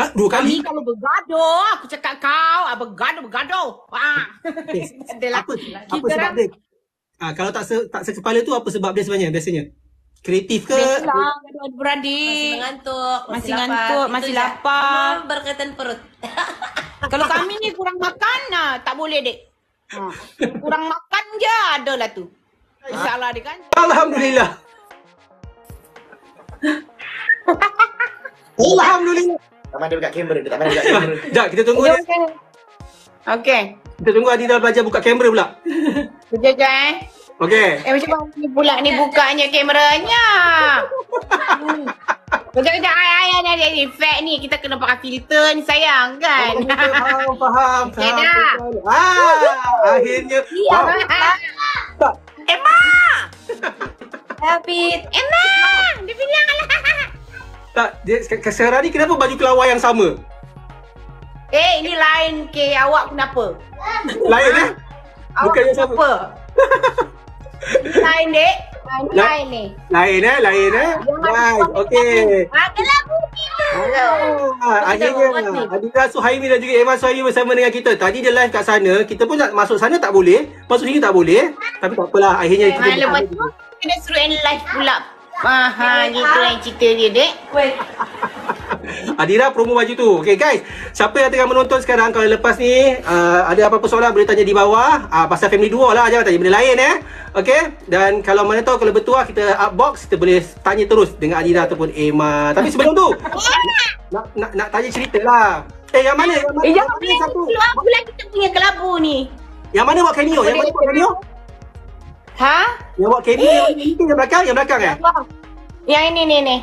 Hah, 2 kali? Ini kalau begado, aku cakap kau, begado. Wah. Okay. Apa sebab dia? Kalau tak sekepala tu apa sebab dia sebenarnya biasanya? Kreatif ke? Beradik. Masih ngantuk, masih lapar. Berkaitan perut. Kalau kami ni kurang makan, tak boleh dek. Kurang makan je adalah tu. Salah dek kan? Alhamdulillah. Alhamdulillah. Tak main dia buka kamera, Sekejap, kita tunggu. Okey. Kita tunggu Adira belajar buka kamera pula. Sekejap Okey. Macam mana pula ni bukanya kameranya? Kejap-kejap, ni fake ni. Kita kena pakai filter ni sayang kan? Oh, faham. Akhirnya. Emma! Habis. Emma! Dia bilang lah. Tak, sekarang ni kenapa baju kelawar yang sama? Ini lain ke awak kenapa? Lain eh? Bukan yang sama. Lain dek. Lain ni. Lain eh. Lain. Okey. Makanlah bumi lah. Akhirnya Adira Suhaimi dan juga Emma Suhaimi bersama dengan kita. Tadi dia live kat sana. Kita pun nak masuk sana tak boleh. Masuk sini tak boleh. Tapi tak apalah. Akhirnya kita lepas tu kena suruh end live pula. Gitu yang cerita dia dek. Adira promo baju tu. Okay guys, siapa yang tengah menonton sekarang, kalau lepas ni ada apa-apa soalan boleh tanya di bawah. Pasal Family Duo lah, jangan tanya benda lain eh. Okay, dan kalau mana tahu kalau bertuah kita upbox, kita boleh tanya terus dengan Adira ataupun Emma. Tapi sebelum tu nak tanya cerita lah. Yang mana? Yang mana satu? Bulan kita punya kelabu ni. Yang mana buat cameo? Yang mana buat cameo? Yang buat cameo itu yang belakang eh? Yang ini.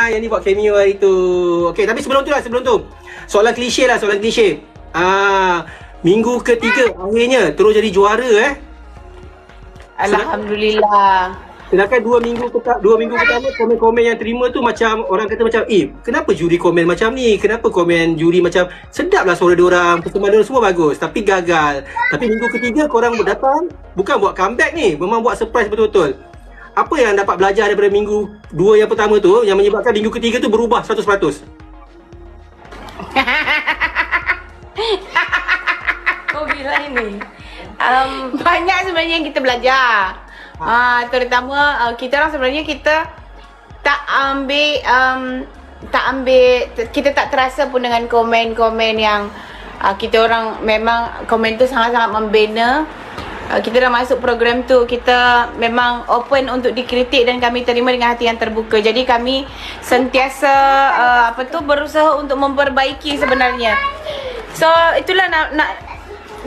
Yang ni buat cameo hari tu. Okey, tapi sebelum tu. Soalan klise. Minggu ketiga akhirnya terus jadi juara eh. Alhamdulillah. Sedangkan 2 minggu pertama komen-komen yang terima tu macam orang kata macam, kenapa juri komen macam ni? Kenapa komen juri macam sedaplah suara dia orang, persembahan dia semua bagus tapi gagal. Tapi minggu ketiga korang datang bukan buat comeback ni, memang buat surprise betul-betul. Apa yang dapat belajar daripada minggu 2 yang pertama tu yang menyebabkan minggu ketiga tu berubah 100%? Kau bilang ni. Banyak sebenarnya yang kita belajar. Terutama kita orang sebenarnya kita tak ambil kita tak terasa pun dengan komen-komen yang kita orang memang komen tu sangat-sangat membina. Kita dah masuk program tu, kita memang open untuk dikritik dan kami terima dengan hati yang terbuka. Jadi kami sentiasa berusaha untuk memperbaiki sebenarnya. So itulah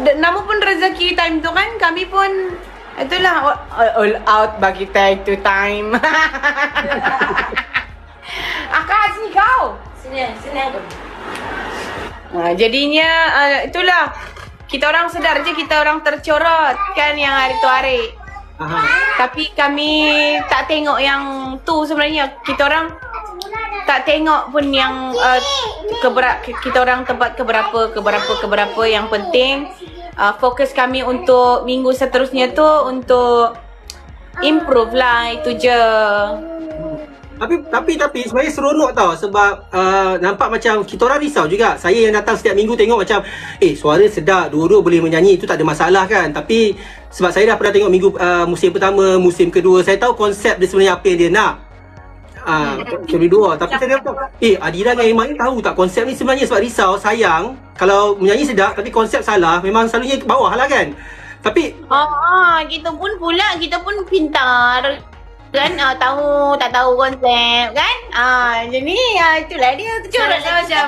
nama pun rezeki time tu kan, kami pun itulah all out bagi time to time. Akak sini kau. Sini aku. Jadinya itulah. Kita orang sedar je kita orang tercorot kan yang hari tu hari. Tapi kami tak tengok yang tu sebenarnya. Kita orang tak tengok pun yang kita orang tempat keberapa. Yang penting fokus kami untuk minggu seterusnya tu untuk improve lah, itu je. Tapi sebenarnya seronok tau sebab nampak macam kita orang risau juga. Saya yang datang setiap minggu tengok macam suara sedap, dua-dua boleh menyanyi, itu tak ada masalah kan. Tapi sebab saya dah pernah tengok minggu musim pertama, musim kedua, saya tahu konsep dia sebenarnya apa yang dia nak. Tapi saya tahu Adira dengan Emma ni tahu tak konsep ni sebenarnya, sebab risau sayang kalau menyanyi sedap tapi konsep salah, memang selalunya ke bawah lah kan. Tapi kita pun pintar kan, tak tahu konsep kan, jadi itulah dia tercorot lah macam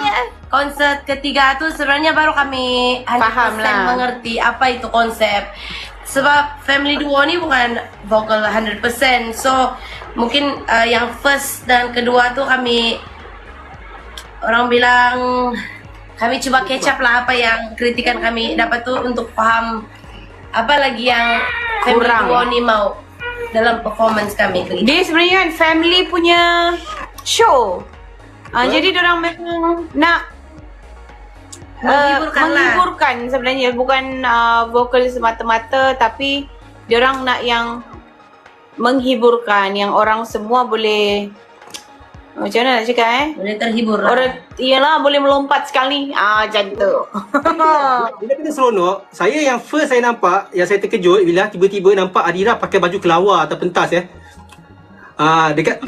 konsep ketiga tu sebenarnya baru kami 100% mengerti apa itu konsep. Sebab Family Duo ni bukan vokal 100%, so mungkin yang first dan kedua tu kami orang bilang kami cuba catch up lah apa yang kritikan kami dapat tu untuk faham apa lagi yang Family Duo ni mau dalam performance kami. Dia sebenarnya kan family punya show. Jadi diorang memang nak menghiburkan sebenarnya, bukan vokal semata-mata, tapi diorang nak yang menghiburkan, yang orang semua boleh Macam mana nak cakap eh? Boleh terhibur lah. Orang, iyalah, boleh melompat sekali. Ah, macam tu. Bila kita seronok, saya yang first saya nampak, yang saya terkejut bila tiba-tiba nampak Adira pakai baju kelawar atau pentas eh. Ah, dekat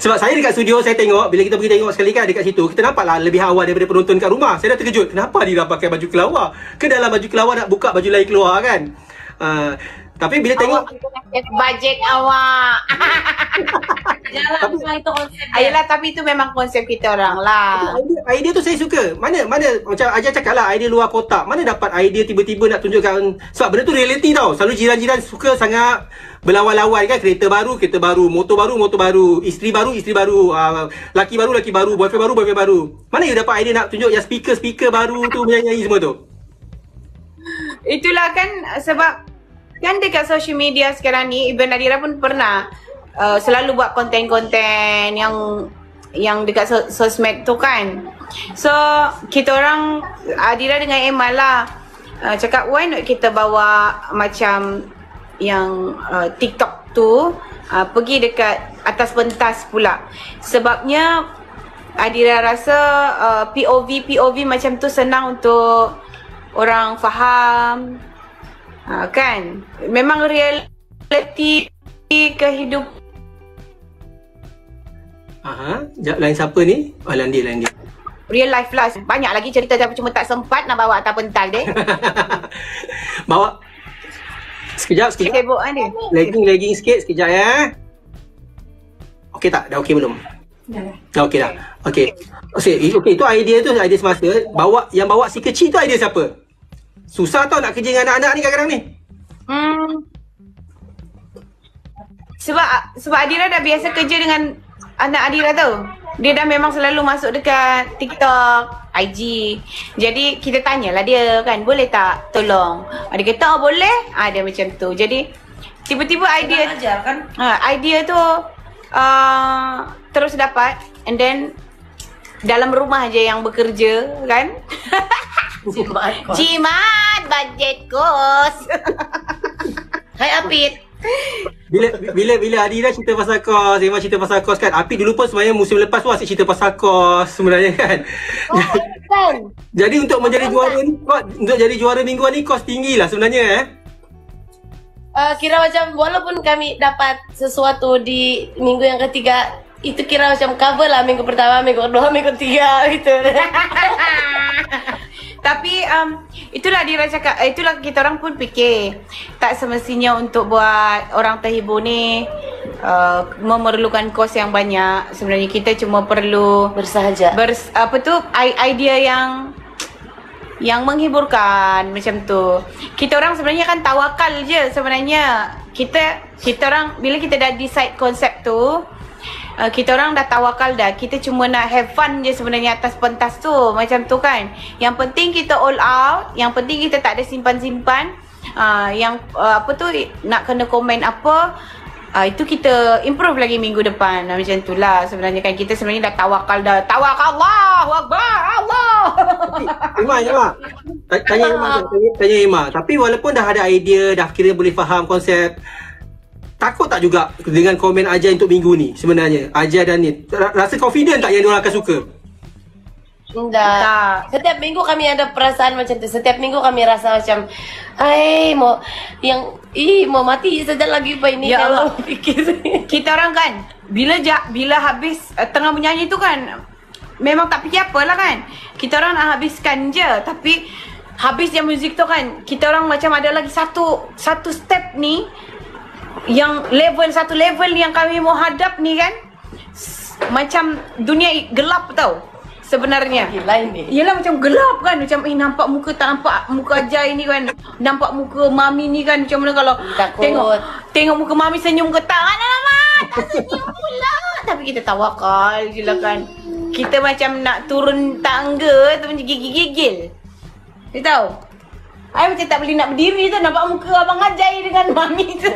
sebab saya dekat studio saya tengok, bila kita pergi tengok sekali kan dekat situ, kita nampaklah lebih awal daripada penonton kat rumah. Saya dah terkejut, kenapa Adira pakai baju kelawar? Ke dalam baju kelawar nak buka baju lain keluar kan? Tapi bila awak tengok bajet awak. Ayolah, tapi itu memang konsep kita orang lah. Idea tu saya suka. Mana macam Ajai cakap lah, idea luar kotak. Mana dapat idea tiba-tiba nak tunjukkan. Sebab benda tu reality tau. Selalu jiran-jiran suka sangat berlawan-lawan kan. Kereta baru, motor baru, isteri baru, laki baru, boyfriend baru, boyfriend baru. Mana you dapat idea nak tunjuk yang speaker-speaker baru tu menyanyi semua tu? Itulah kan sebab kan dekat social media sekarang ni, even Adira pun pernah selalu buat konten-konten yang dekat sosmed tu kan. So, kita orang, Adira dengan Emma lah cakap why not kita bawa macam yang TikTok tu pergi dekat atas pentas pula. Sebabnya Adira rasa POV macam tu senang untuk orang faham. Kan memang realiti kehidupan. Aha, jap lain siapa ni? Oh, lain dia. Real life lah. Banyak lagi cerita tapi cuma tak sempat nak bawa atas pental dek. Bawa. Sekejap. Sibuk kan dia? Lagging sikit, sekejap ya. Okey tak? Dah okey belum? Dah okey dah. Okey, itu idea semasa. Yang bawa si kecil tu idea siapa? Susah tau nak kerja dengan anak-anak ni kadang-kadang ni. Sebab Adira dah biasa kerja dengan anak Adira tu. Dia dah memang selalu masuk dekat TikTok, IG. Jadi kita tanyalah dia kan, boleh tak tolong? Dia kata oh, boleh. Dia macam tu. Jadi tiba-tiba idea ajar kan? Idea tu terus dapat, and then dalam rumah aja yang bekerja kan? Jimat bajet kos. Hai Apit. Bila Adira cerita pasal kos, Emma cerita pasal kos kan. Apit dulu pun sebenarnya musim lepas tu asyik cerita pasal kos sebenarnya kan. Oh, jadi untuk menjadi juara ni, untuk jadi juara mingguan ni kos tinggilah sebenarnya eh. Kira macam walaupun kami dapat sesuatu di minggu yang ketiga, itu kira macam cover lah minggu pertama, minggu kedua, minggu ketiga gitu. Tapi itulah Adira cakap, itulah kita orang pun fikir tak semestinya untuk buat orang terhibur ni memerlukan kos yang banyak. Sebenarnya kita cuma perlu bersahaja. Idea yang menghiburkan macam tu. Kita orang sebenarnya kan tawakal je sebenarnya. Kita orang bila kita dah decide konsep tu, kita orang dah tawakal dah. Kita cuma nak have fun je sebenarnya atas pentas tu. Macam tu kan. Yang penting kita all out. Yang penting kita tak ada simpan-simpan. Nak kena komen apa, itu kita improve lagi minggu depan. Macam tu lah sebenarnya kan. Kita sebenarnya dah tawakal dah. Tawakal Allahu Akbar Allah. Tanya Emma. Tapi walaupun dah ada idea, dah kira boleh faham konsep, takut tak juga dengan komen Ajai untuk minggu ni sebenarnya? Ajai dan ni rasa confident tak yang diorang akan suka? Enggak. Setiap minggu kami ada perasaan macam tu. Setiap minggu kami rasa macam mau mati saja lagi apa ini. Ya Allah. Kita orang kan bila habis tengah menyanyi tu kan memang tak fikir apalah kan. Kita orang nak habiskan je, tapi habis yang muzik tu kan kita orang macam ada lagi satu step ni yang level yang kami mau hadap ni kan. Macam dunia gelap tau sebenarnya. Yelah macam gelap kan. Macam nampak muka tak nampak muka Ajai ni kan. Nampak muka Mami ni kan. Macam mana kalau tengok muka Mami senyum ke tak kan. Alamak tak senyum pula. Tapi kita tawakal je lah kan. Kita macam nak turun tangga tu macam gigil-gigil. You tahu? I macam tak boleh nak berdiri tu, nampak muka Abang Ajai dengan Mami tu.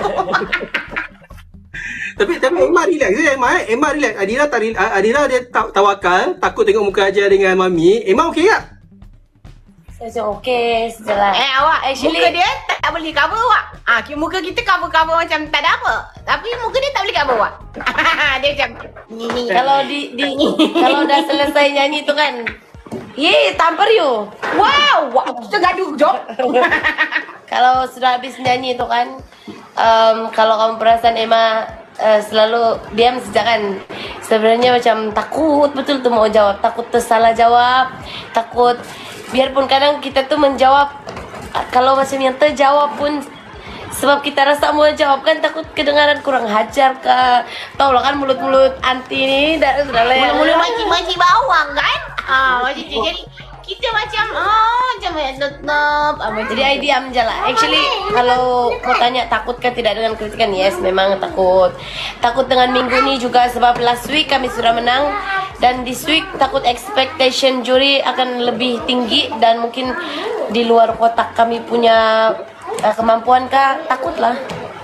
Tapi Emma relax je, Emma relax. Adira dia tawakal, takut tengok muka Ajai dengan Mami. Emma okey tak? Okey, sejalan. Eh, awak actually muka dia tak boleh cover awak. Ah, muka kita cover-cover macam tak ada apa. Tapi muka dia tak boleh cover awak. Dia macam kalau di kalau dah selesai nyanyi tu kan. Ye, tampar you. Wow, kita gaduh jom. Kalau sudah habis nyanyi tu kan, kalau kamu perasan Emma selalu diam saja kan. Sebenarnya macam takut betul tu mau jawab, takut tersalah jawab, takut biarpun kadang kita tuh menjawab kalau macam yang terjawab pun sebab kita rasa mau jawab kan takut kedengaran kurang hajar ke. Tahu lah kan mulut-mulut anti ini dan lain-lain. Mulut-mulut maci-maci bawang kan? Ah, jadi kita macam jadi I diam je lah. Actually kalau kau tanya takut kan tidak dengan kritikan, yes memang takut. Takut dengan minggu ni juga sebab last week kami sudah menang dan this week takut expectation juri akan lebih tinggi dan mungkin di luar kotak kami punya kemampuan kah, takutlah.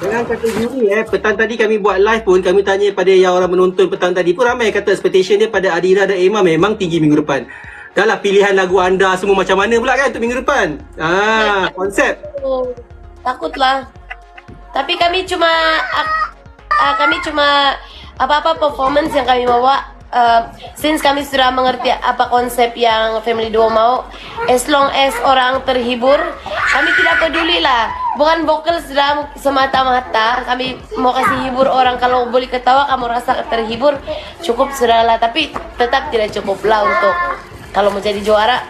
Dengan kata juri petang tadi kami buat live pun kami tanya pada yang orang menonton petang tadi pun ramai kata expectation dia pada Adira dan Emma memang tinggi minggu depan. Dah lah pilihan lagu anda semua macam mana pula kan untuk minggu depan. Ah, konsep. Takutlah. Tapi kami cuma apa-apa performance yang kami bawa since kami sudah mengerti apa konsep yang Family Duo mau, as long as orang terhibur, kami tidak pedulilah. Bukan vokal sudah semata-mata, kami mau kasih hibur orang. Kalau boleh ketawa kamu rasa terhibur, cukup sudahlah, tapi tetap tidak cukuplah untuk kalau mau jadi juara,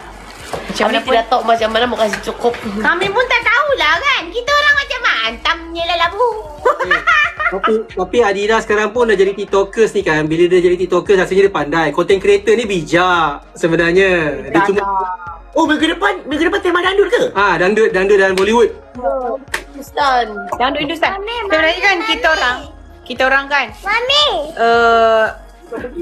kami tidak tahu macam mana mau kasih cukup. Kami pun tak tahulah kan. Kita orang macam mantamnya lah labu. Tapi Adira sekarang pun dah jadi TikTokers ni kan. Bila dia jadi TikTokers rasanya dia pandai. Content creator ni bijak sebenarnya. Dia cuma oh, minggu depan tema dandut ke? Ah, dandut dalam Bollywood. Hindustan. Dandut Hindustan. Sebenarnya kan kita orang kan. Mami.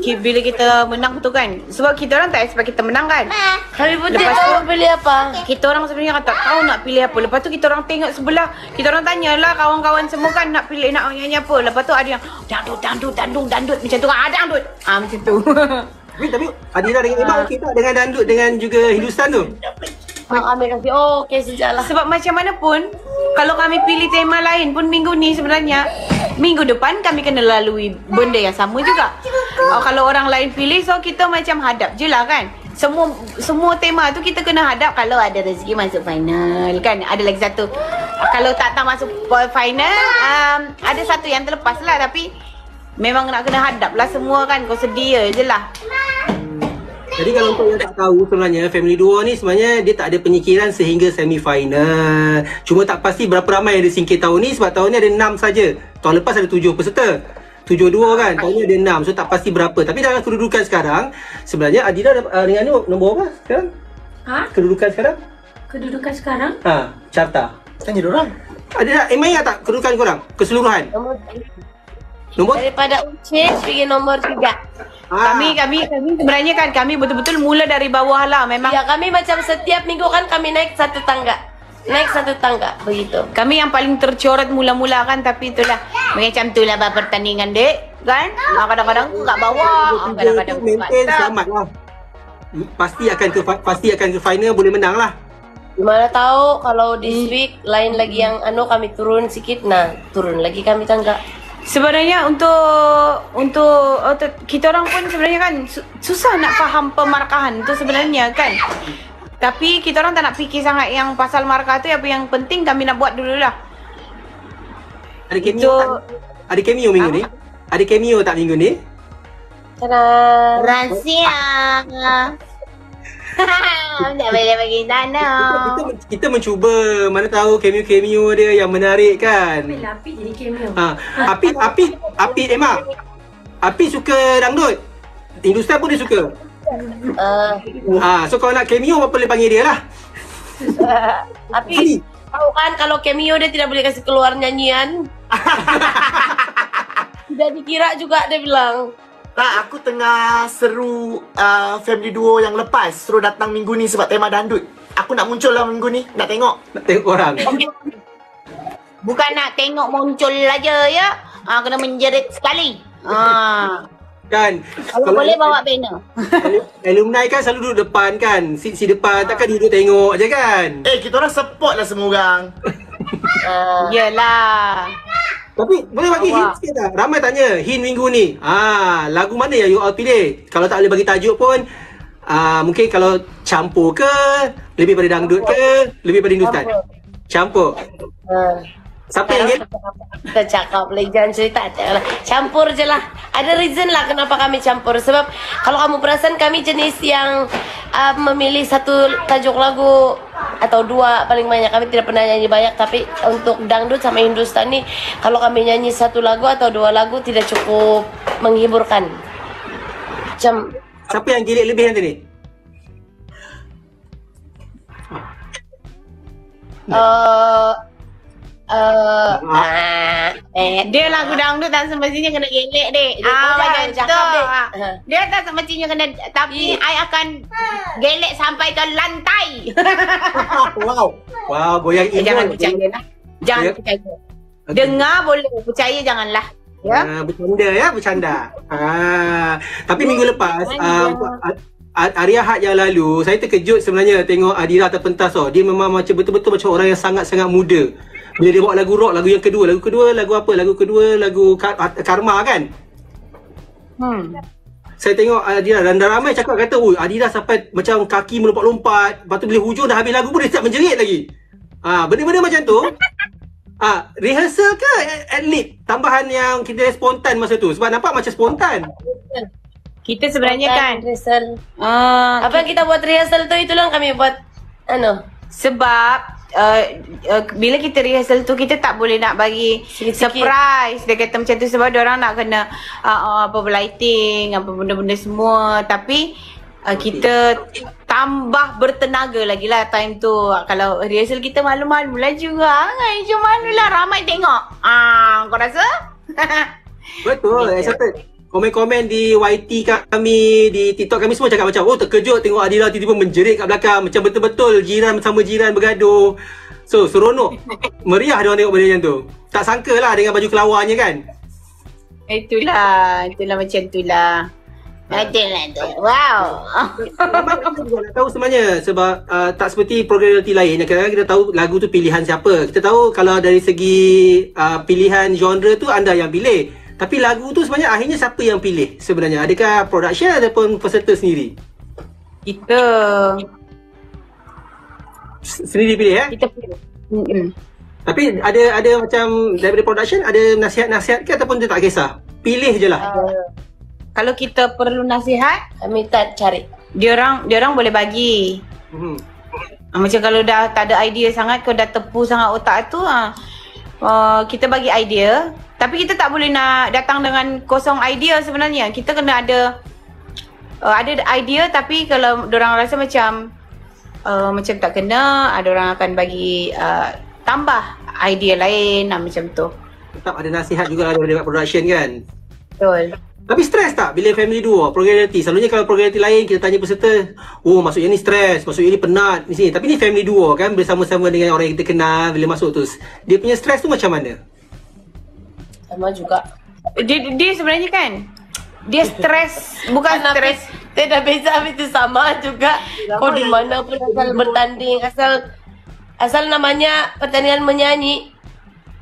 Bila kita menang tu kan sebab kita orang tak expect kita menang kan. Kami pun tak tahu pilih apa. Kita orang sebenarnya tak tahu nak pilih apa. Lepas tu kita orang tengok sebelah, kita orang tanyalah kawan-kawan semua kan nak pilih nak nyanyi apa. Lepas tu ada yang dandut macam tu kan, ada dandut. Ah macam tu. Tapi Adira dengan Emma okey tak dengan dandut dengan juga Hindustan tu? Kami kasi okey sejalah. Sebab macam mana pun kalau kami pilih tema lain pun minggu ni sebenarnya minggu depan kami kena lalui benda yang sama juga. Kalau orang lain pilih so kita macam hadap je lah kan. Semua tema tu kita kena hadap kalau ada rezeki masuk final kan. Ada lagi satu kalau tak masuk final ada satu yang terlepas lah tapi memang nak kena hadap lah semua kan. Kau sedia je lah. Jadi kalau untuk yang tak tahu sebenarnya Family Duo ni sebenarnya dia tak ada penyikiran sehingga semifinal. Cuma tak pasti berapa ramai yang ada singkir tahun ni sebab tahun ni ada 6 saja. Tahun lepas ada 7 peserta. 7-2 kan. Tahun ni ada 6. So tak pasti berapa. Tapi dalam kedudukan sekarang sebenarnya Adira dengan ni nombor apa sekarang? Ha? Kedudukan sekarang? Ha, carta. Tanya diorang. Adira, Emma ingat tak kedudukan korang keseluruhan? Nombor daripada Ucin pergi nombor 3. Kami sebenarnya kan kami betul-betul mula dari bawah lah memang. Ya kami macam setiap minggu kan kami naik satu tangga begitu. Kami yang paling tercoret mula-mula kan tapi itulah macam itulah pertandingan dek kan. Kadang-kadang kat bawah, kadang-kadang maintain selamatlah. Pasti akan ke final boleh menang lah. Mana tahu kalau this week lain lagi yang kami turun sikit nah turun lagi kami tangga. Sebenarnya untuk kita orang pun sebenarnya kan susah nak faham pemarkahan tu sebenarnya kan. Tapi kita orang tak nak fikir sangat yang pasal markah tu, apa yang penting kami nak buat dululah. Ada cameo tak minggu ni? Tadaa. Rahsia. Tak boleh bagi tanah. Kita mencuba mana tahu cameo-cameo dia yang menarik kan. Api jadi cameo. Api Emma. Api suka dangdut. Hindustan pun dia suka. So kalau nak cameo apa boleh panggil dia lah. Api tahu kan kalau cameo dia tidak boleh kasih keluar nyanyian. Tidak dikira juga dia bilang. Tak, aku tengah seru Family Duo yang lepas. Suruh datang minggu ni sebab tema dandut. Aku nak muncul lah minggu ni, nak tengok. Nak tengok orang. Bukan nak tengok muncul aja ya. Kena menjerit sekali. Kan kalau boleh bawa banner. Alumni kan selalu duduk depan kan. Si depan takkan duduk tengok je kan. Kita orang support lah semua orang. Yelah. Tapi boleh bagi hint sikit tak? Ramai tanya hint minggu ni. Lagu mana yang you all pilih? Kalau tak boleh bagi tajuk pun mungkin kalau campur ke, lebih pada dangdut ke, lebih pada Hindustan. Campur. Siapa yang kita cakap boleh jangan cerita tak lah. Campur je lah. Ada reason lah kenapa kami campur. Sebab kalau kamu perasan kami jenis yang memilih satu tajuk lagu atau dua paling banyak. Kami tidak pernah nyanyi banyak. Tapi untuk dangdut sama Hindustan ni, kalau kami nyanyi satu lagu atau dua lagu tidak cukup menghiburkan. Macam siapa yang gilik lebih nanti ni? Dia lagu dangdut tak semestinya kena gelek dek. Macam tu. Dia tak semestinya kena, tapi I akan gelek sampai ke lantai. Wow, goyang ini. Jangan percayalah. Jangan percaya. Dengar boleh, percaya janganlah. Ya, bercanda ya, bercanda. Tapi minggu lepas hari Ahad yang lalu, saya terkejut sebenarnya tengok Adira terpentas tau. Dia memang macam betul-betul macam orang yang sangat-sangat muda. Bila dia bawa lagu rock, lagu yang kedua, lagu Karma kan? Saya tengok Adira dan ramai cakap kata, "Oi, Adira sampai macam kaki melompat-lompat, lepas tu bila hujung dah habis lagu pun dia tak menjerit lagi." Benda-benda macam tu. Rehearsal ke ad-lib? Tambahan yang kita spontan masa tu. Sebab nampak macam spontan. Kita sebenarnya kan apa yang kita buat rehearsal tu, itulah kami buat sebab bila kita rehearsal tu kita tak boleh nak bagi surprise. Dia kata macam tu sebab diorang nak kena apa lighting, apa benda-benda semua. Tapi kita tambah bertenaga lagi lah time tu. Kalau rehearsal kita malu-malu lah juga. Macam malu lah ramai tengok. Kau rasa? Betul, accepted. Komen-komen di YT kami, di TikTok kami semua cakap macam, "Oh, terkejut tengok Adira tiba-tiba menjerit kat belakang." Macam betul-betul jiran sama jiran bergaduh. So, seronok. Meriah dia orang tengok benda macam tu. Tak sangka lah dengan baju kelawarnya kan. Itulah macam itulah. Itulah tu. Wow. Kita tahu sebenarnya sebab tak seperti program reality lain. Kadang-kadang kita tahu lagu tu pilihan siapa. Kita tahu kalau dari segi pilihan genre tu anda yang pilih. Tapi lagu tu sebenarnya akhirnya siapa yang pilih sebenarnya? Adakah production ataupun peserta sendiri? Kita sendiri pilih ya? Kita pilih. Tapi ada macam daripada production ada nasihat-nasihat ke ataupun dia tak kisah? Pilih je lah. Kalau kita perlu nasihat, kami tak cari. Diorang boleh bagi. Macam kalau dah tak ada idea sangat, kau dah tepu sangat otak tu, kita bagi idea. Tapi kita tak boleh nak datang dengan kosong idea sebenarnya. Kita kena ada idea, tapi kalau diorang rasa macam macam tak kena, diorang akan bagi tambah idea lain macam tu. Tetap ada nasihat jugalah daripada production kan? Betul. Tapi stres tak bila family duo, program reality? Selalunya kalau program reality lain kita tanya peserta, "Oh, maksudnya ni stres, maksudnya ni penat." Tapi ni family duo kan, bersama-sama dengan orang yang kita kenal. Bila masuk tu, dia punya stres tu macam mana? Sama juga. Dia sebenarnya kan, dia stres, bukan stres. Dia dah beza, habis tu sama juga. Kau di mana pun asal bertanding, asal namanya pertandingan menyanyi,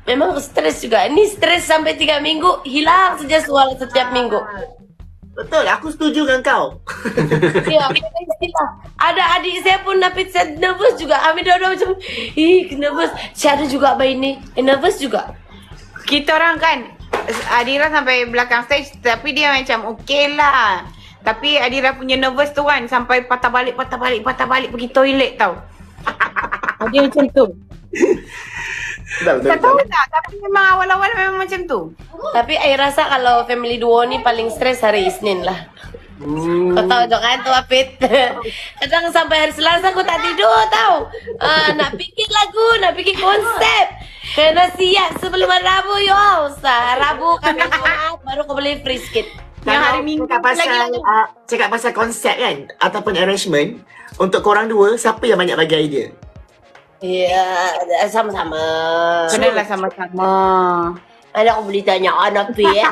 memang stres juga. Ini stres sampai 3 minggu, hilang saja suara setiap minggu. Betul, aku setuju dengan kau. Ya, ada adik saya pun napit, saya nervous juga. Kami dua-dua macam, nervous. Saya ada juga bayi ni, nervous juga. Kita orang kan, Adira sampai belakang stage, tapi dia macam okey lah. Tapi Adira punya nervous tu kan, sampai patah balik pergi toilet tau. Dia macam tu. Tak tahu tak, tapi memang awal-awal memang macam tu. Tapi saya rasa kalau family duo ni paling stres hari Isnin lah. Kau tahu dong kan tu Apit. Kadang sampai hari Selasa aku tak tidur tau. Nak fikir lagu, nak fikir konsep. Kena siap sebelum Rabu yo. Rabu kami buat baru kau boleh free sikit. Yang hari Minggu lagi. Cakap pasal konsep kan ataupun arrangement, untuk korang dua siapa yang banyak bagi idea? Ya, sama-sama. Kenalah sama-sama. Anak beritanya anak tuh ya.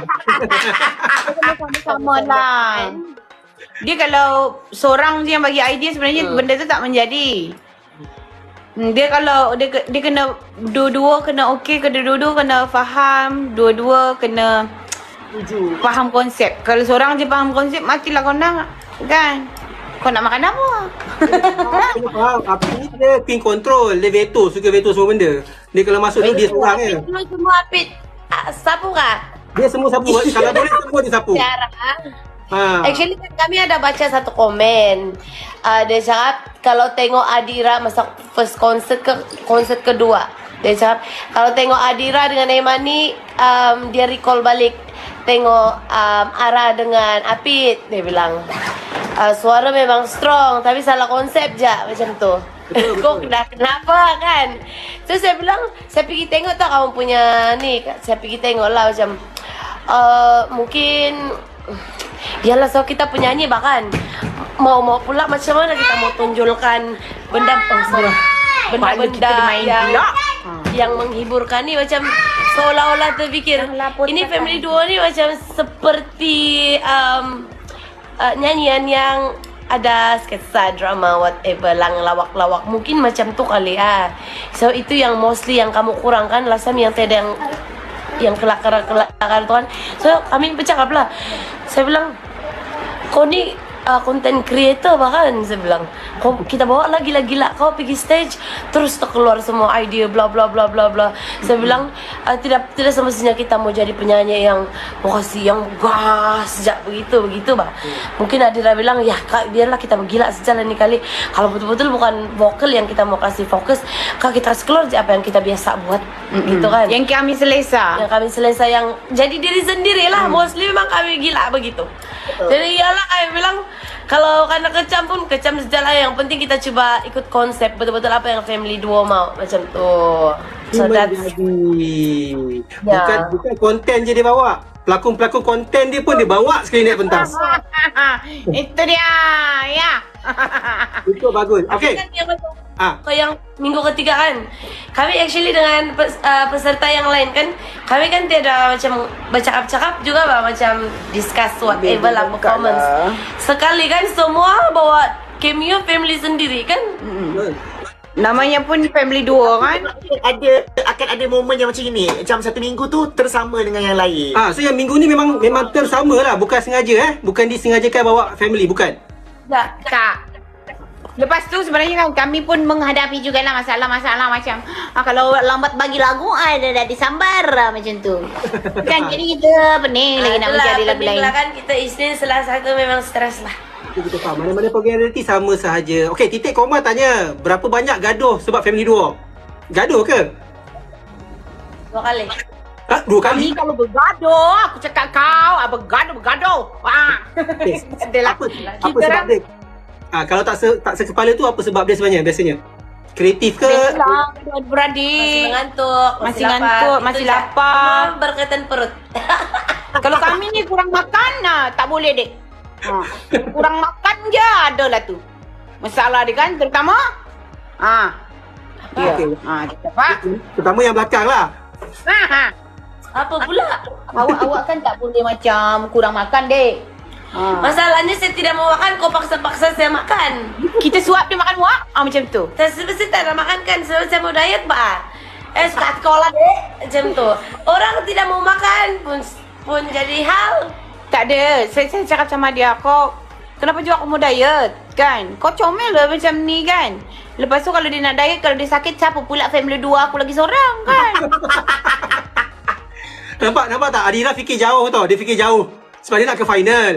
Sama-sama lah. Dia kalau seorang dia yang bagi idea sebenarnya benda tu tak menjadi. Dia kalau dia kena dua-dua kena okey, kedua-dua kena faham, dua-dua kena faham konsep. Kalau seorang je faham konsep matilah kau nak kan. Kau nak makan apa? Dia faham apa ni, dia pin control, dia veto, suka veto semua benda. Dia kalau masuk tu dia seorang je. Dia semua apit sapu kah? Dia semua sapu. Kalau boleh semua dia sapu. Ha. Actually kami ada baca satu komen, dia cakap kalau tengok Adira masa first concert ke concert kedua, dia cakap kalau tengok Adira dengan Emma ni dia recall balik tengok Ara dengan Apit, dia bilang suara memang strong tapi salah konsep je macam tu. Kau kenapa kan? So saya bilang saya pergi tengok tak kamu punya ni, saya pergi tengok lah macam mungkin dialah so kita penyanyi bahkan mau pula macam mana kita mau tunjulkan benda-benda yang menghiburkan ni macam seolah-olah terfikir ini Family Duo ni macam seperti nyanyian yang ada sketsa drama whatever lang lawak-lawak mungkin macam tu kali ya. So itu yang mostly yang kamu kurangkan lasam yang tidak yang kelakar tuan. So kami bercakap lah, saya bilang kau ni content creator bahkan, saya bilang kau, kita bawa lah gila-gila, kau pergi stage terus terkeluar semua idea bla bla bla bla bla. Saya bilang tidak semestinya kita mau jadi penyanyi yang kasih yang gas sejak begitu bah. Mungkin Adira bilang ya kak biarlah kita bergila sejalan ni kali, kalau betul-betul bukan vokal yang kita mau kasih fokus, kak kita harus keluar apa yang kita biasa buat gitu kan, yang kami selesa, yang jadi diri sendirilah. Mostly memang kami gila begitu. Jadi iyalah kami bilang kalau kena kecam pun kecam sejalan, yang penting kita cuba ikut konsep betul-betul apa yang Family Duo mau macam tu. So bukan konten je dia bawa, pelakon-pelakon konten dia pun dia bawa sekali naik pentas. Itu dia ya. Itu bagus. Okey. So yang minggu ketiga kan, kami actually dengan peserta yang lain kan, kami kan tiada macam bercakap-cakap juga bah, macam discuss whatever lah performance lah. Sekali kan semua bawa cameo family sendiri kan. Namanya pun Family Duo kan. Akan ada momen yang macam ini, macam satu minggu tu tersama dengan yang lain. So yang minggu ni memang tersama lah, bukan sengaja bukan disengajakan bawa family, bukan? Tak. Lepas tu sebenarnya kan kami pun menghadapi jugalah masalah-masalah macam kalau lambat bagi lagu ada disambar macam tu. Kan jadi kita pening lagi nak mencari lagu lain. Lah kan kita Isnin Selasa tu memang stres lah. Kita faham mana-mana program reality sama sahaja. Okey, Titik Koma tanya berapa banyak gaduh sebab Family Duo? Gaduh ke? Dua kali. Ha? Dua kali? Kami kalau bergaduh, aku cakap kau bergaduh. Wah. Adalah kita orang. Kalau tak sekepala tu apa sebab dia sebenarnya biasanya? Kreatif ke? Beradik. Masih ngantuk. Masih lapar. Berkaitan perut. Kalau kami ni kurang makan, tak boleh dek. Kurang makan je adalah tu. Masalah dia kan terutama. Terutama yang belakang lah. Apa pula? Awak kan tak boleh macam kurang makan dek. Masalahnya saya tidak mau makan, kau paksa-paksa saya makan. Kita suap dia makan wak, macam tu. Saya sebenarnya tak nak makan kan, sebab saya mau diet pak. Suka sekolah dek, macam tu. Orang tidak mau makan pun jadi hal. Tak ada, saya cakap sama dia, kau kenapa juga aku mau diet kan? Kau comel lah macam ni kan? Lepas tu kalau dia nak diet, kalau dia sakit siapa pula Family Duo aku lagi seorang kan? Nampak tak? Adira fikir jauh tau, dia fikir jauh. Sebab dia nak ke final.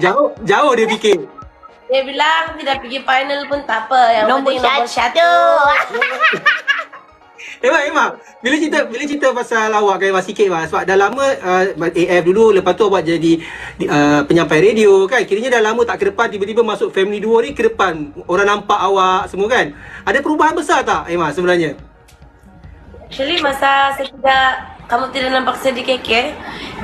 Jauh dia fikir. Dia bilang tidak pergi final pun tak apa, yang penting nombor satu. Emma, bila cerita pasal awak kan, masih sikit lah. Sebab dah lama AF dulu, lepas tu awak jadi penyampai radio kan. Kiranya dah lama tak ke depan, tiba-tiba masuk Family Duo ni ke depan, orang nampak awak semua kan. Ada perubahan besar tak Emma sebenarnya? Actually masa saya kamu tidak nampak saya di KK,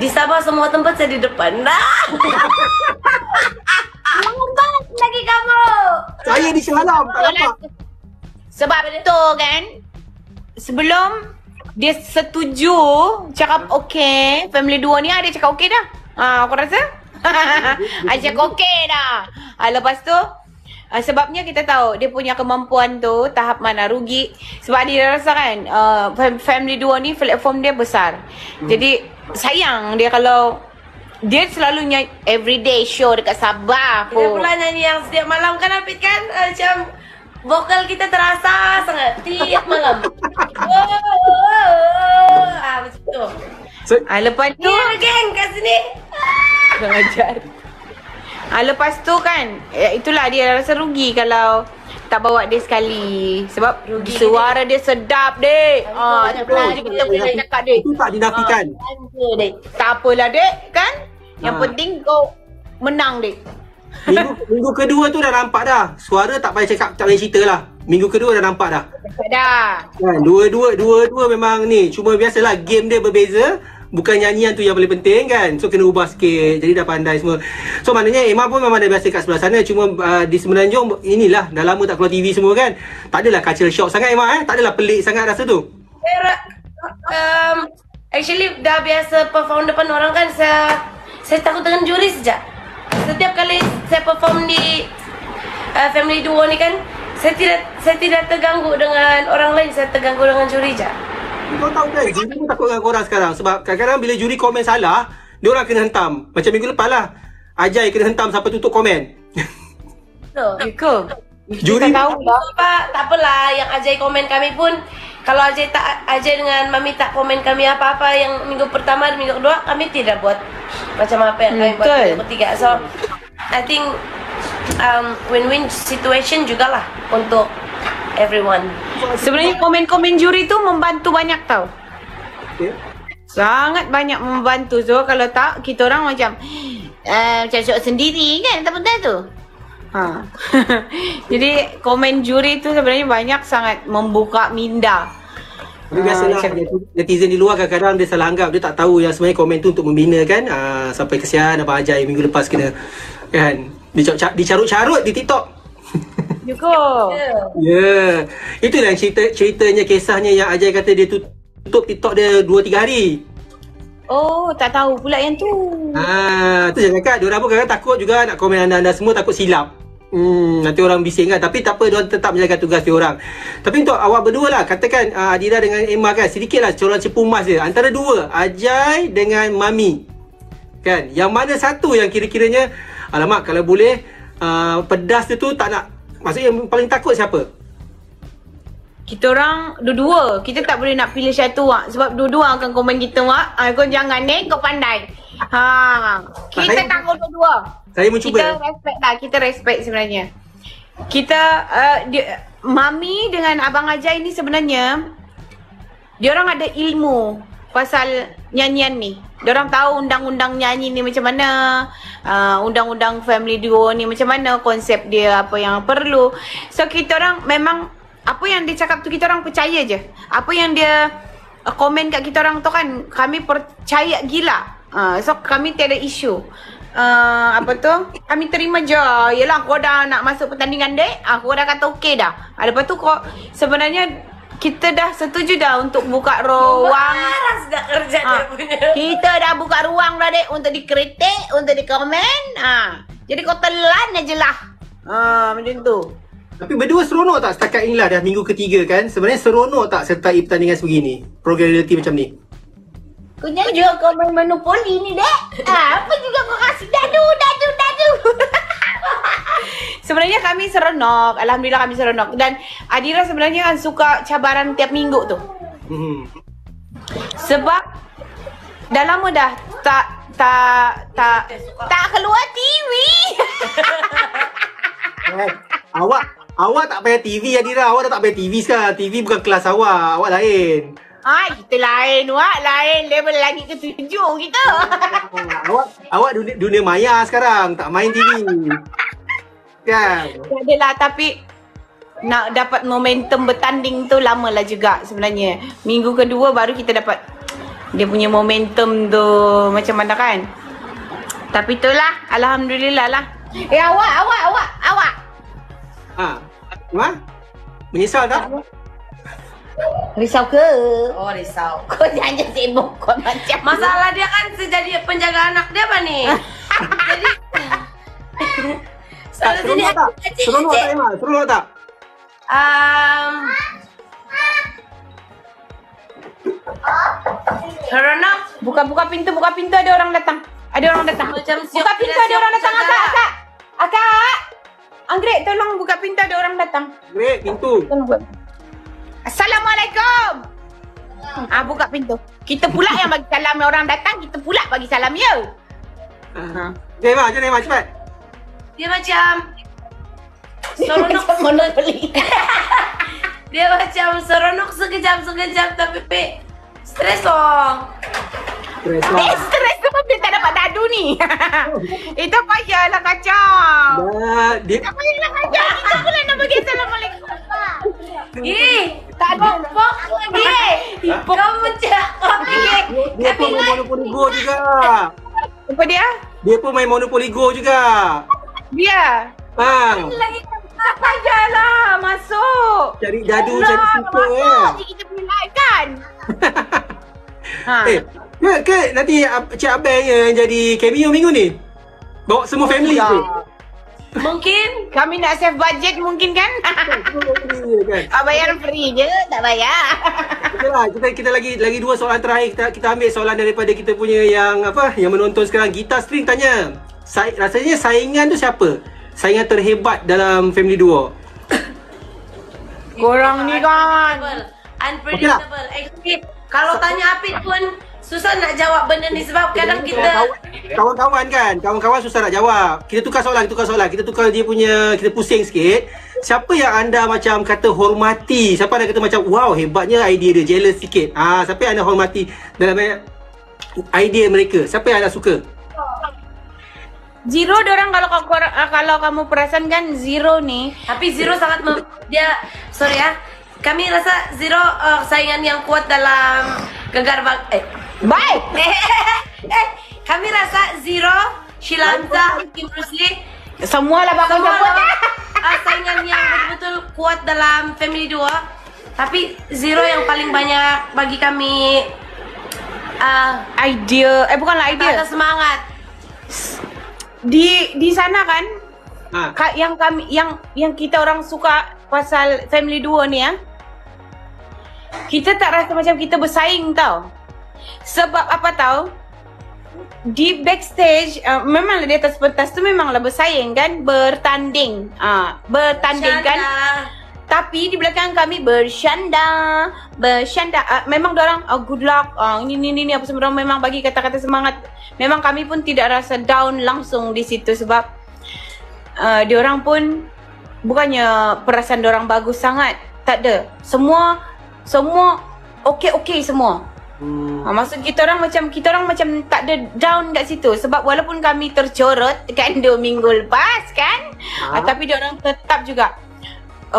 di Sabah semua tempat saya di depan. Lambat lagi kamu. Saya di Shah Alam tak nampak. Sebab itu kan, sebelum Dia setuju, cakap okey. Family Duo ni dia cakap okey dah. Aku rasa dia cakap okey dah. Lepas tu sebabnya kita tahu dia punya kemampuan tu tahap mana rugi. Sebab dia rasa kan Family Duo ni platform dia besar. Jadi sayang dia kalau dia selalu nyanyi everyday show dekat Sabah pun. Dia pula nyanyi yang setiap malam kan Apit kan. Macam vokal kita terasa sangat tiap malam. Macam tu. Lepas tu ni geng kat sini. Kurang ajar. Lepas tu kan, itulah dia rasa rugi kalau tak bawa dia sekali. Sebab rugi suara dia sedap, dek. Kita boleh cakap, dek. Itu tak dinafikan. Tak apalah, dek, kan? Yang penting kau menang, dek. Minggu kedua tu dah nampak dah. Suara tak payah cakap, tak payah cerita lah. Minggu kedua dah nampak dah. Dua-dua memang ni. Cuma biasalah, game dia berbeza. Bukan nyanyian tu yang paling penting kan. So kena ubah sikit. Jadi dah pandai semua. So maknanya Emma pun memang dah biasa kat sebelah sana. Cuma di Semenanjung inilah. Dah lama tak keluar TV semua kan. Tak adalah culture shock sangat Emma eh. Tak adalah pelik sangat rasa tu. Actually dah biasa perform depan orang kan. Saya takut dengan juri sejak. Setiap kali saya perform di Family Duo ni kan. Saya tidak terganggu dengan orang lain. Saya terganggu dengan juri je. Kau tahu kan, juri pun takut dengan korang sekarang. Sebab kadang-kadang bila juri komen salah, diorang kena hentam. Macam minggu lepas lah, Ajai kena hentam sampai tutup komen. Juri tak tahu lah. Tak apalah, yang Ajai komen kami pun, kalau Ajai dengan Mami tak komen kami apa-apa yang minggu pertama dan minggu kedua, kami tidak buat macam apa yang kami buat minggu ketiga. So, I think win-win situation jugalah untuk everyone. Sebenarnya komen-komen juri tu membantu banyak tau. Sangat banyak membantu. So kalau tak, kita orang macam macam sok sendiri kan. Tak betul tu. Jadi komen juri tu sebenarnya banyak sangat membuka minda. Biasalah netizen di luar kadang-kadang dia salah anggap. Dia tak tahu yang sebenarnya komen tu untuk membina kan. Sampai kesian Abang Ajai minggu lepas kena kan dicarut-carut di TikTok. Itulah ceritanya, kisahnya yang Ajai kata dia tutup TikTok dia 2-3 hari. Oh, tak tahu pula yang tu. Tu jangan cakap, diorang pun kadang-kadang takut juga nak komen anda-anda semua, takut silap. Nanti orang bising kan, tapi tak apa, diorang tetap menjaga tugas diorang. Tapi untuk awak berdua lah, katakan Adira dengan Emma kan, sedikit lah corang cepu mas dia. Antara dua, Ajai dengan Mami kan, yang mana satu yang kira-kiranya alamak kalau boleh pedas dia tu tak nak. Maksudnya yang paling takut siapa? Kita orang dua-dua. Kita tak boleh nak pilih satu wak. Sebab dua-dua akan komen kita wak. Kau jangan ni, kau pandai. Kita takut dua-dua. Saya mencuba. Kita respect lah. Kita respect sebenarnya. Kita, Mami dengan Abang Ajai ni sebenarnya, diorang ada ilmu pasal nyanyian ni. Diorang tahu undang-undang nyanyi ni macam mana, undang-undang Family Duo ni macam mana, konsep dia apa yang perlu. So kita orang memang apa yang dia cakap tu kita orang percaya je. Apa yang dia komen kat kita orang tu kan kami percaya gila. So kami tiada isu. Apa tu? Kami terima je. Yelah kau dah nak masuk pertandingan dek, aku dah kata okey dah. Lepas tu kau sebenarnya kita dah setuju dah untuk buka ruang. Dah kerja dia punya. Kita dah buka ruang dah dek untuk dikritik, untuk dikomen. Jadi kau telan aje lah. Macam tu. Tapi berdua seronok tak setakat inilah dah minggu ketiga kan? Sebenarnya seronok tak sertai pertandingan sebegini? Program reality macam ni. Kau juga kau main monopoli ni dek. Apa juga kau kasih dadu. Sebenarnya kami seronok. Alhamdulillah kami seronok. Dan Adira sebenarnya kan suka cabaran tiap minggu tu. Sebab dah lama dah tak keluar TV. Awak tak payah TV Adira. Awak dah tak payah TV sekarang. TV bukan kelas awak. Awak lain. Kita lain awak. Lain level lagi ke-7 kita. Awak dunia maya sekarang. Tak main TV. Tak adalah, tapi nak dapat momentum bertanding tu lamalah juga sebenarnya. Minggu kedua baru kita dapat dia punya momentum tu macam mana kan. Tapi itulah, alhamdulillah lah. Awak. Menyesal tak? Risau ke? Oh, risau. Kok jangan sibuk kok macam. Masalah dia kan sejadi penjaga anak dia apa nih? Jadi seru nggak tak? Seru nggak tak Emma? Seru nggak tak? Karena buka pintu, ada orang datang. Buka pintu ada orang datang, Kak. Kak. Anggrek, tolong buka pintu ada orang datang. Anggrek, pintu. Assalamualaikum. Ah, buka pintu. Kita pula yang bagi salam orang datang, kita pula bagi salam ya. Dia macam mana cepat? Dia macam seronok Monopoly. Dia macam seronok sekejap tapi stres dong. Stres tu dia tak dapat dadu ni. Itu payahlah kacau. Dia tak payahlah kacau. Kita pula nak bagi assalamualaikum. Tak ada pok lagi. Kau mencakap lagi. Dia pun main Monopoly Go juga. Apa dia? Dia pun main Monopoly Go juga. Dia? Bang. Payahlah masuk. Cari dadu, cari situ. Masuk kita punya live kan? Ke nanti Cik Abang yang jadi cameo minggu ni? Bawa semua family tu? Mungkin kami nak save budget mungkin kan? Bayar free je, tak bayar. Kita lagi dua soalan terakhir. Kita ambil soalan daripada kita punya yang apa? Yang menonton sekarang. Gita String tanya, rasanya saingan tu siapa? Saingan terhebat dalam Family Duo? Korang ni kan? Unpredictable. Kalau tanya Apit pun susah nak jawab benda ni sebab kadang kita kawan-kawan kan, kawan-kawan susah nak jawab. Kita tukar soalan, kita tukar dia punya, kita pusing sikit. Siapa yang anda macam kata hormati? Siapa anda kata macam wow hebatnya idea dia, jealous sikit. Siapa yang anda hormati dalam idea mereka? Siapa yang anda suka? Zero dorang kalau kamu perasan kan Zero ni, tapi Zero sangat dia sorry ya. Kami rasa Zero saingan yang kuat dalam Gegar baik. Kami rasa Zero, Shilanza, Kim Rusli, semualah bakal dapat saingan yang betul-betul kuat dalam Family Duo. Tapi Zero yang paling banyak bagi kami idea, bukanlah idea, kata semangat. Di sana kan? Yang kita orang suka pasal Family Duo ni ya. Kita tak rasa macam kita bersaing tau. Sebab apa tau, di backstage memanglah di atas pentas tu memanglah bersaing kan, bertanding kan. Tapi di belakang kami bersyanda. Memang diorang good luck, ini apa semua, memang bagi kata-kata semangat. Memang kami pun tidak rasa down langsung di situ sebab diorang pun bukannya perasaan diorang bagus sangat. Tak ada. Semua okey semua. Maksud kita orang macam tak ada down kat situ sebab walaupun kami tercorot kan 2 minggu lepas kan, tapi dia orang tetap juga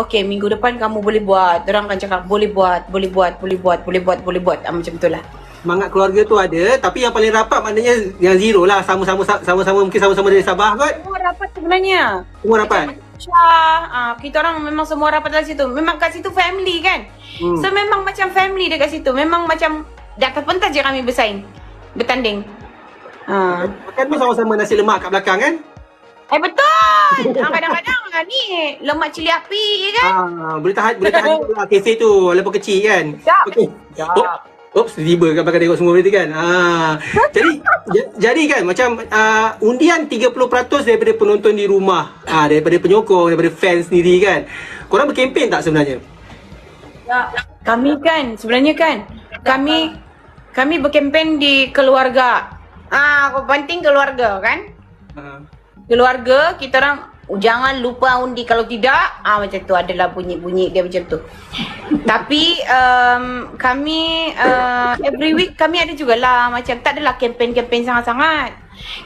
okey minggu depan kamu boleh buat. Dia orang akan cakap boleh buat. Macam itulah. Semangat keluarga tu ada, tapi yang paling rapat maknanya yang Zero lah, sama-sama mungkin sama-sama dari Sabah kot. Semua rapat sebenarnya. Semua rapat. Kita orang memang semua rapat dalam situ. Memang kat situ family kan. So memang macam family dekat situ. Memang macam dekat pentas je kami bersaing, bertanding. Makan pun sama-sama nasi lemak kat belakang kan? Betul. Kadang-kadang ni lemak cili api kan. Boleh tahan KC tu walaupun kecil kan. Okey. Oops, tiba kan bakal tengok semua berarti kan. Jadi kan macam undian 30% daripada penonton di rumah, daripada penyokong, daripada fans sendiri kan. Korang berkempen tak sebenarnya? Kami kan sebenarnya kan kami berkempen di keluarga. Penting keluarga kan? Keluarga kita orang jangan lupa undi, kalau tidak macam tu adalah bunyi-bunyi dia macam tu. Tapi kami every week kami ada jugalah macam tak adalah kempen-kempen sangat-sangat.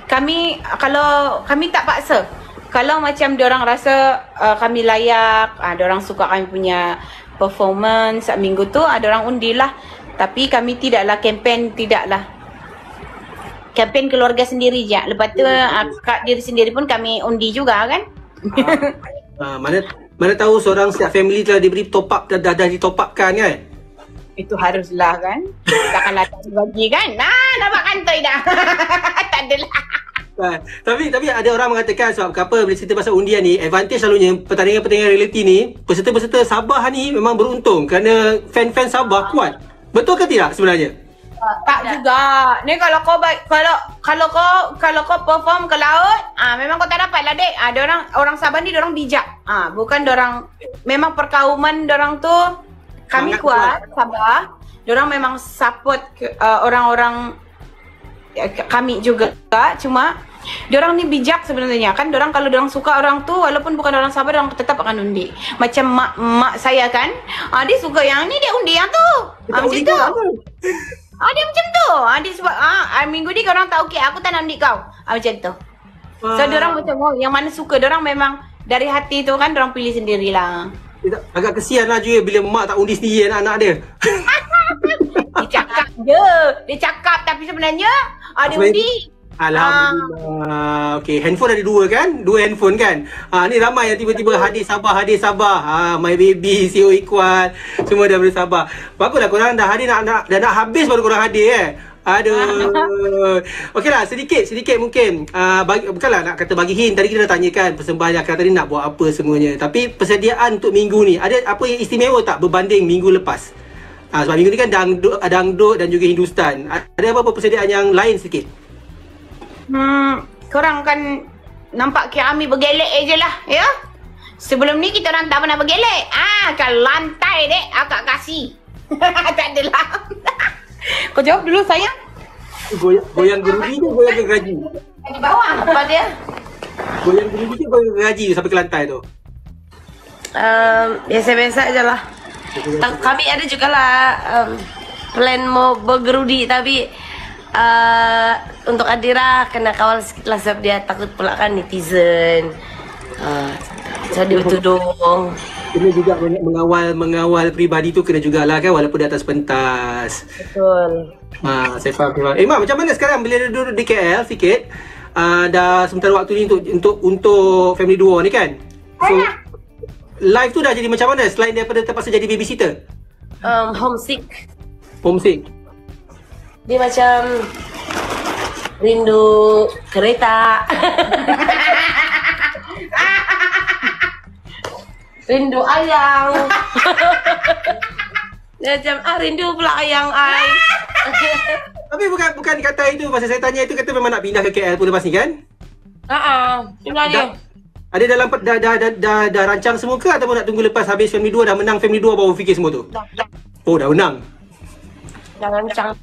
Kami kalau kami tak paksa. Kalau macam diorang rasa kami layak, diorang suka kami punya performance minggu tu, diorang undilah. Tapi kami tidaklah kempen keluarga sendiri je. Lepas tu kat diri sendiri pun kami undi juga kan. Mana tahu seorang setiap family telah diberi top up, dah ditop upkan kan. Itu haruslah kan. Takkan latar bagi kan. Nah, nampak kantoi dah. Tak adalah. Tapi ada orang mengatakan sebab kenapa bila cerita pasal undian ni, advantage selalunya pertandingan-pertandingan reality ni, peserta-peserta Sabah ni memang beruntung kerana fan-fan Sabah kuat. Betul ke tidak sebenarnya? Tak juga. Ni kalau kau kalau kau perform ke laut, memang kau tak dapatlah dek. Ada orang Sabah ni orang bijak. Bukan orang memang perkauman orang tu kami kuat Sabah. Orang memang support orang-orang kami juga. Cuma diorang ni bijak sebenarnya kan. Diorang kalau diorang suka orang tu walaupun bukan orang Sabah, diorang tetap akan undi. Macam mak saya kan, dia suka yang ni, dia undi yang tu, macam tu. Dia macam tu. Dia sebab minggu ni korang tak okey, aku tak nak undi kau, macam tu. So diorang macam yang mana suka diorang memang dari hati tu kan, diorang pilih sendirilah. Agak kesian lah juga bila mak tak undi sendiri anak-anak dia. Dia cakap tapi sebenarnya dia undi. Alhamdulillah. Okey, handphone ada dua kan? Dua handphone kan? Ni ramai yang tiba-tiba hadir Sabah. My baby, CEO Iqbal, semua dah dari Sabah. Baguslah korang dah hadir, nak habis baru korang hadir eh. Aduh. Okeylah, sedikit mungkin. Bukanlah nak kata bagi hint. Tadi kita dah tanyakan persembahan akad tadi nak buat apa semuanya. Tapi persediaan untuk minggu ni, ada apa yang istimewa tak berbanding minggu lepas? Sebab minggu ni kan dangdut dan juga Hindustan. Ada apa-apa persediaan yang lain sikit? Korang kan nampak kami bergelek je lah, ya? Sebelum ni kita orang tak pernah bergelek. Kalau lantai dek, akak kasih. Tak adalah. Kau jawab dulu sayang. Goyang gerudi ke goyang ke gaji? Di bawah apa dia? Goyang gerudi ke goyang ke gaji sampai ke lantai tu? Biasa-biasa je lah. Kami ada jugalah plan mau bergerudi tapi untuk Adira kena kawal sikit lah sebab dia takut pula kan netizen. So dia bertudung. Kena juga mengawal peribadi tu kena jugalah kan walaupun di atas pentas. Betul. Saya faham. Mak, macam mana sekarang bila dia duduk di KL sikit, dah sementara waktu ni untuk family duo ni kan. So live tu dah jadi macam mana selain daripada terpaksa jadi babysitter? Homesick. Dia macam rindu kereta, rindu ayang. Dia macam rindu pula ayang ai. Tapi bukan kata itu masa saya tanya itu kata memang nak pindah ke KL pun lepas ni kan? Sebenarnya. Ada dalam dah rancang semua ke ataupun nak tunggu lepas habis family 2 dah menang family 2 baru fikir semua tu? Dah. Oh dah menang. Dah rancang.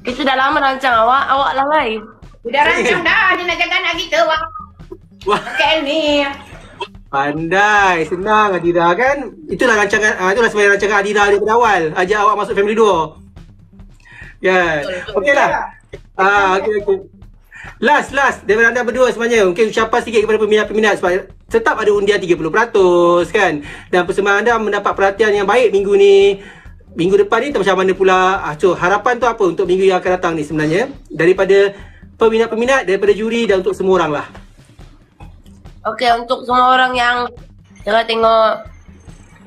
Kita dah lama rancang awak lah live. Udah rancang dah, dia nak jaga anak kita awak. Wah. KL ni. Pandai, senang Adira kan. Itulah sebenarnya rancangan Adira daripada awal. Ajak awak masuk family duo. Ya. Yeah. Okeylah. Okey. Last daripada anda berdua sebenarnya. Mungkin ucapan sikit kepada peminat-peminat sebab tetap ada undian 30% kan. Dan persembahan anda mendapat perhatian yang baik minggu ni. Minggu depan ni macam mana pula? So harapan tu apa untuk minggu yang akan datang ni sebenarnya daripada peminat-peminat, daripada juri dan untuk semua orang lah. Okey, untuk semua orang yang tengah tengok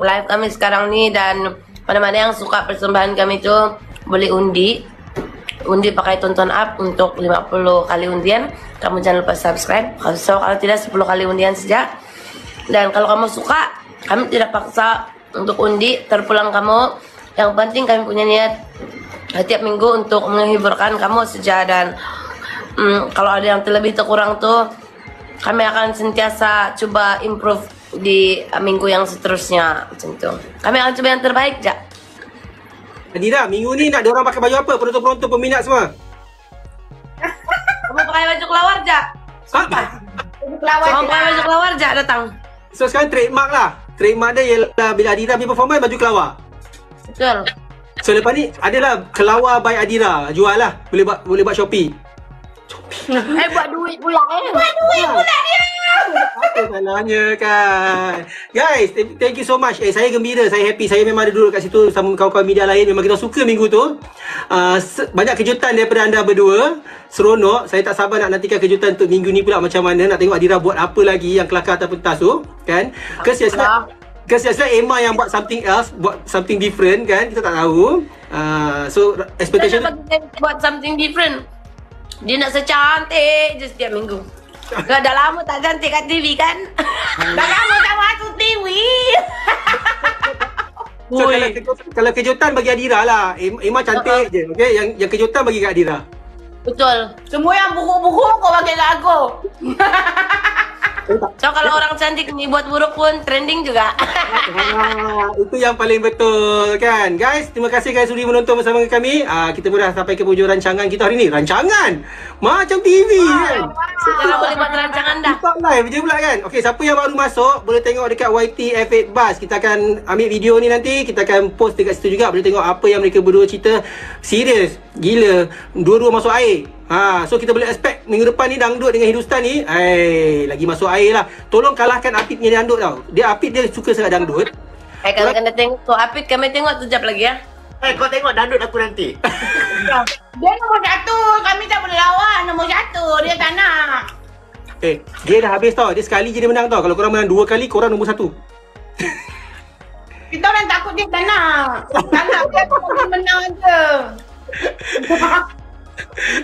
live kami sekarang ni dan mana-mana yang suka persembahan kami tu boleh undi pakai Tonton Up untuk 50 kali undian. Kamu jangan lupa subscribe. So kalau tidak 10 kali undian saja. Dan kalau kamu suka, kami tidak paksa untuk undi, terpulang kamu. Yang penting kami punya niat tiap minggu untuk menghiburkan kamu saja dan kalau ada yang terlebih terkurang tu kami akan sentiasa cuba improve di minggu yang seterusnya macam tu. Kami akan cuba yang terbaik je. Adira, minggu ni nak diorang pakai baju apa? Penonton-penonton peminat semua. Kamu pakai baju kelawar je. Sumpah. Kamu pakai baju kelawar je datang. So sekarang trademark lah. Trademark dia ialah bila Adira punya performance baju kelawar. Betul. So lepas ni adalah kelawar by Adira. Jual lah. Boleh buat Shopee. Buat duit pula dia. Apa salahnya kan. Guys, thank you so much. Saya gembira, saya happy. Saya memang ada duduk kat situ sama kawan-kawan media lain. Memang kita suka minggu tu. Banyak kejutan daripada anda berdua. Seronok. Saya tak sabar nak nantikan kejutan untuk minggu ni pula macam mana. Nak tengok Adira buat apa lagi yang kelakar atas pentas tu. Kan? Kesiasat Because biasanya Emma yang buat something else, buat something different kan, kita tak tahu. So expectation buat something different. Dia nak secantik je setiap minggu. Dah lama tak cantik kat TV kan? Dah lama tak masuk TV. So, kalau kejutan bagi Adira lah. Emma cantik je. Okay? Yang kejutan bagi kat Adira. Betul. Semua yang buruk-buruk kau bagi lagu. So kalau orang cantik ni buat buruk pun trending juga. Itu yang paling betul kan. Guys, terima kasih guys sudi menonton bersama kami. Kita pun dah sampai ke penghujung rancangan kita hari ni. Rancangan macam TV kan. Kalau boleh buat rancangan dah. TikTok live je pula kan. Okey, siapa yang baru masuk boleh tengok dekat YT F8Buzz. Kita akan ambil video ni nanti, kita akan post dekat situ juga. Boleh tengok apa yang mereka berdua cerita. Serius, gila. Dua-dua masuk air. So kita boleh expect minggu depan ni dangdut dengan Hindustan ni lagi masuk air lah. Tolong kalahkan Apit ni dangdut tau. Dia Apit dia suka sangat dangdut. Kalau kena tengok tu Apit, kami tengok sekejap lagi ya. Kau tengok dangdut aku nanti. Dia nombor satu, kami tak boleh lawan. Nombor satu, dia tak nak. Dia dah habis tau. Dia sekali je dia menang tau. Kalau korang menang dua kali, korang nombor satu. Kita orang takut dia tak nak. Tak nak dia menang je.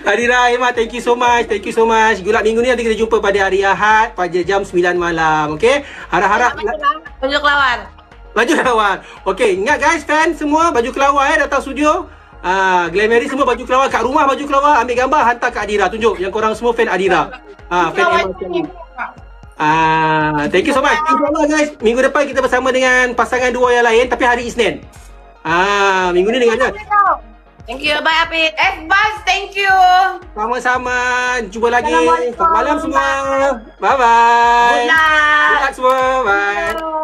Adira, Emma, thank you so much. Thank you so much. Good luck minggu ni, nanti kita jumpa pada hari Ahad pada jam 9 malam. Okey? Harap-harap baju kelawar. Baju kelawar. Okey, ingat guys, fan semua baju kelawar datang studio. Glameri semua baju kelawar, kat rumah baju kelawar, ambil gambar hantar kat Adira, tunjuk yang korang semua fan Adira. Fan Emma. Thank you so much. Insya-Allah guys, minggu depan kita bersama dengan pasangan duo yang lain tapi hari Isnin. Minggu ni dengan thank you, bye Apit. F8Buzz, thank you. Sama-sama. Jumpa lagi. Selamat malam semua. Bye-bye. Good luck semua. Bye.